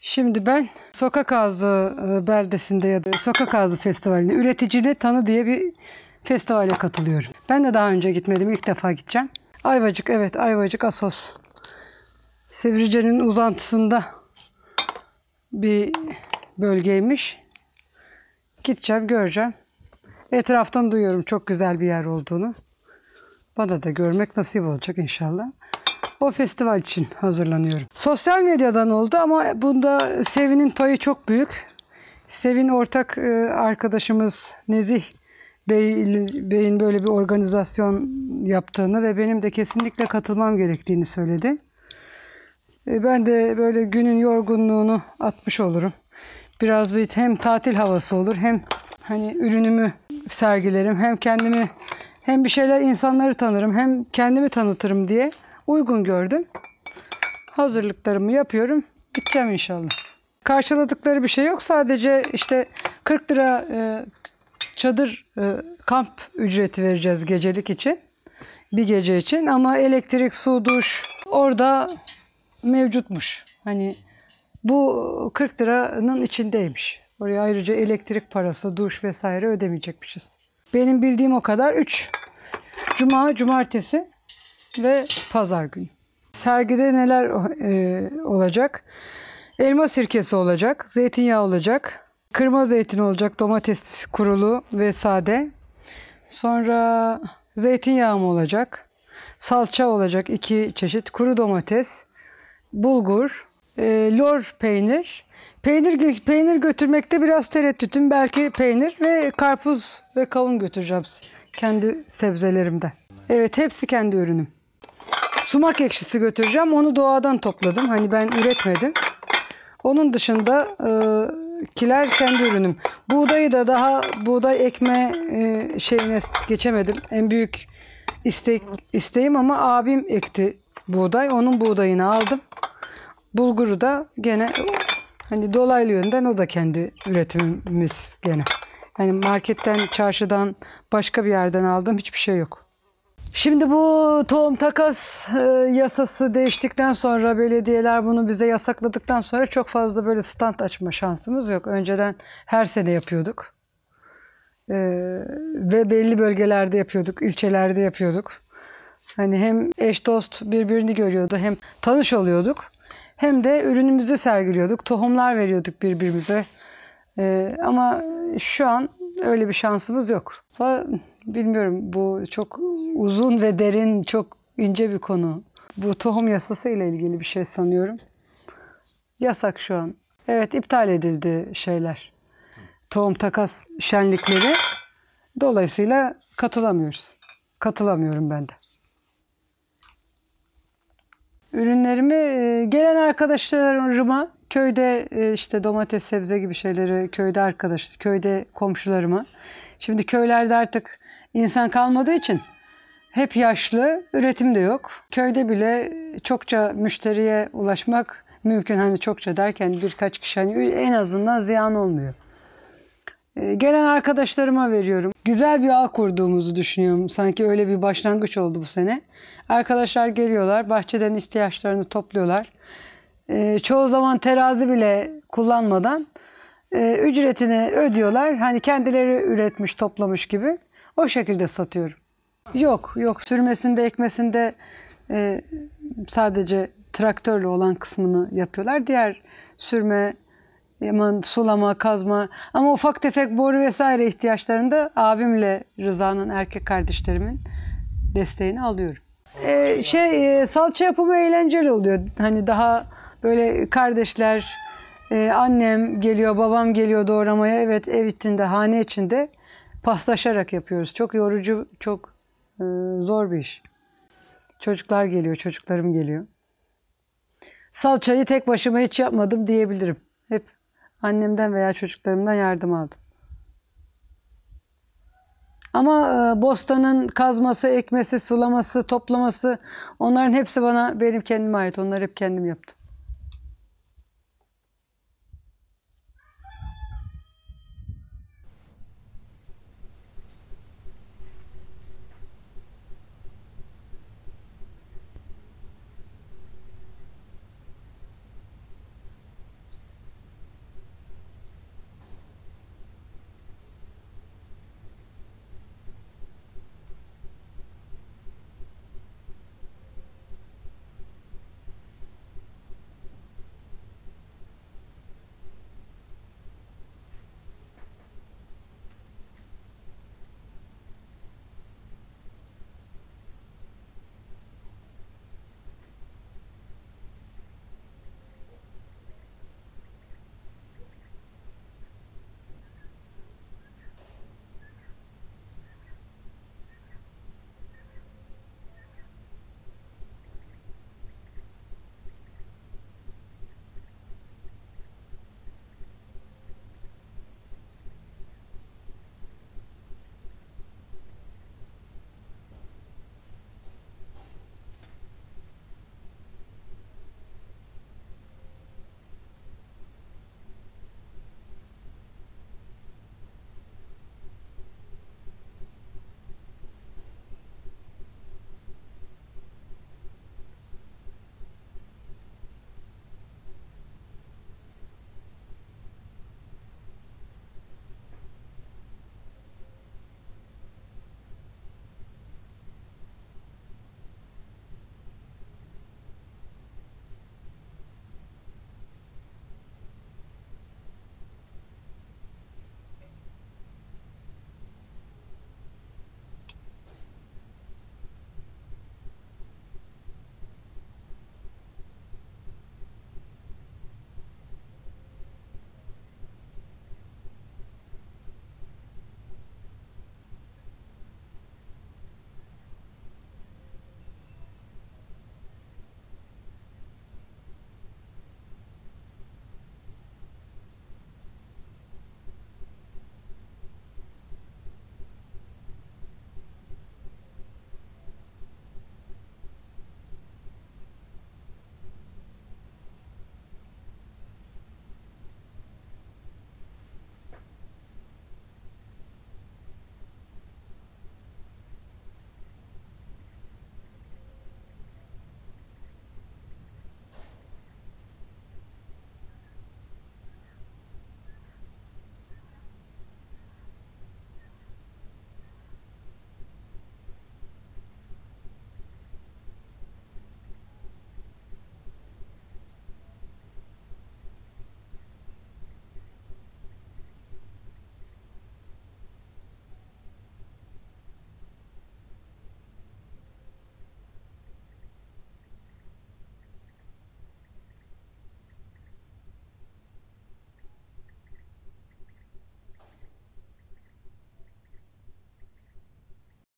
Şimdi ben Sokak Ağızlı beldesinde ya da Sokak Ağızlı Festivali'nde üreticili tanı diye bir festivale katılıyorum. Ben de daha önce gitmedim, ilk defa gideceğim. Ayvacık, evet Ayvacık, Asos. Sivrice'nin uzantısında bir bölgeymiş. Gideceğim, göreceğim. Etraftan duyuyorum çok güzel bir yer olduğunu. Bana da görmek nasip olacak inşallah. O festival için hazırlanıyorum. Sosyal medyadan oldu ama bunda Sevin'in payı çok büyük. Sevin ortak arkadaşımız Nezih Bey'in böyle bir organizasyon yaptığını ve benim de kesinlikle katılmam gerektiğini söyledi. Ben de böyle günün yorgunluğunu atmış olurum. Biraz bir hem tatil havası olur, hem hani ürünümü sergilerim, hem kendimi, hem bir şeyler, insanları tanırım, hem kendimi tanıtırım diye uygun gördüm. Hazırlıklarımı yapıyorum. Gideceğim inşallah. Karşıladıkları bir şey yok. Sadece işte 40 lira çadır kamp ücreti vereceğiz gecelik için. Bir gece için ama elektrik, su, duş orada mevcutmuş. Hani bu 40 liranın içindeymiş. Oraya ayrıca elektrik parası, duş vesaire ödemeyecekmişiz. Benim bildiğim o kadar. 3 Cuma, cumartesi ve pazar günü. Sergide neler olacak? Elma sirkesi olacak, zeytinyağı olacak, kırma zeytin olacak, domates kurulu ve sade. Sonra zeytinyağım olacak, salça olacak, 2 çeşit, kuru domates, bulgur, lor peynir götürmekte biraz tereddütüm. Belki peynir ve karpuz ve kavun götüreceğim kendi sebzelerimden. Evet, hepsi kendi ürünüm. Sumak ekşisi götüreceğim. Onu doğadan topladım. Hani ben üretmedim. Onun dışında kiler kendi ürünüm. Buğdayı da daha buğday ekme şeyine geçemedim. En büyük isteğim ama abim ekti buğday. Onun buğdayını aldım. Bulguru da gene hani dolaylı yönden o da kendi üretimimiz gene. Hani marketten, çarşıdan, başka bir yerden aldım. Hiçbir şey yok. Şimdi bu tohum takas yasası değiştikten sonra, belediyeler bunu bize yasakladıktan sonra çok fazla böyle stand açma şansımız yok. Önceden her sene yapıyorduk. Ve belli bölgelerde yapıyorduk, ilçelerde yapıyorduk. Hani hem eş dost birbirini görüyordu, hem tanış oluyorduk, hem de ürünümüzü sergiliyorduk, tohumlar veriyorduk birbirimize. Ama şu an öyle bir şansımız yok. Bilmiyorum, bu çok uzun ve derin, çok ince bir konu. Bu tohum yasası ile ilgili bir şey sanıyorum. Yasak şu an. Evet, iptal edildi şeyler. Tohum takas şenlikleri. Dolayısıyla katılamıyoruz. Katılamıyorum ben de. Ürünlerimi gelen arkadaşlarıma, köyde işte domates, sebze gibi şeyleri köyde komşularıma. Şimdi köylerde artık insan kalmadığı için hep yaşlı, üretim de yok. Köyde bile çokça müşteriye ulaşmak mümkün. Hani çokça derken birkaç kişi, hani en azından ziyan olmuyor. Gelen arkadaşlarıma veriyorum. Güzel bir ağ kurduğumuzu düşünüyorum. Sanki öyle bir başlangıç oldu bu sene. Arkadaşlar geliyorlar, bahçeden ihtiyaçlarını topluyorlar. Çoğu zaman terazi bile kullanmadan ücretini ödüyorlar. Hani kendileri üretmiş, toplamış gibi. O şekilde satıyorum. Yok, sürmesinde, ekmesinde sadece traktörle olan kısmını yapıyorlar. Diğer sürme, sulama, kazma ama ufak tefek boru vesaire ihtiyaçlarında abimle Rıza'nın, erkek kardeşlerimin desteğini alıyorum. Salça yapımı eğlenceli oluyor. Hani daha böyle kardeşler, annem geliyor, babam geliyor doğramaya. Evet, ev içinde, hane içinde paslaşarak yapıyoruz. Çok yorucu, çok zor bir iş. Çocuklar geliyor, çocuklarım geliyor. Salçayı tek başıma hiç yapmadım diyebilirim. Hep annemden veya çocuklarımdan yardım aldım. Ama bostanın kazması, ekmesi, sulaması, toplaması, onların hepsi benim kendime ait. Onları hep kendim yaptım.